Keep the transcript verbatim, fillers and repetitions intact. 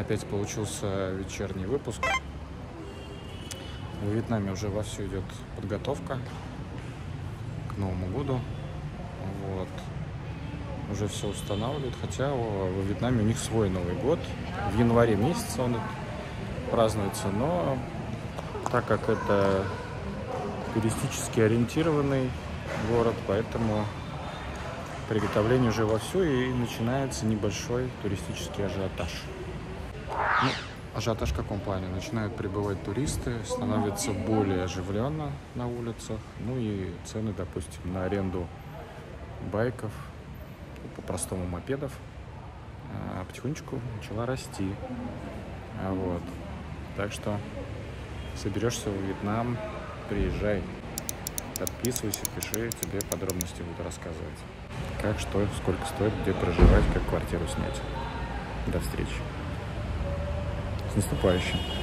Опять получился вечерний выпуск. В Вьетнаме уже вовсю идет подготовка к Новому году. Вот. Уже все устанавливают, хотя во Вьетнаме у них свой Новый год. В январе месяце он празднуется, но так как это туристически ориентированный город, поэтому приготовление уже вовсю, и начинается небольшой туристический ажиотаж. Ну, ажиотаж в каком плане? Начинают прибывать туристы, становится более оживленно на улицах, ну и цены, допустим, на аренду байков, по-простому мопедов, потихонечку начала расти. Вот. Так что соберешься в Вьетнам, приезжай, подписывайся, пиши, тебе подробности будут рассказывать. Как, что, сколько стоит, где проживать, как квартиру снять. До встречи. С наступающим.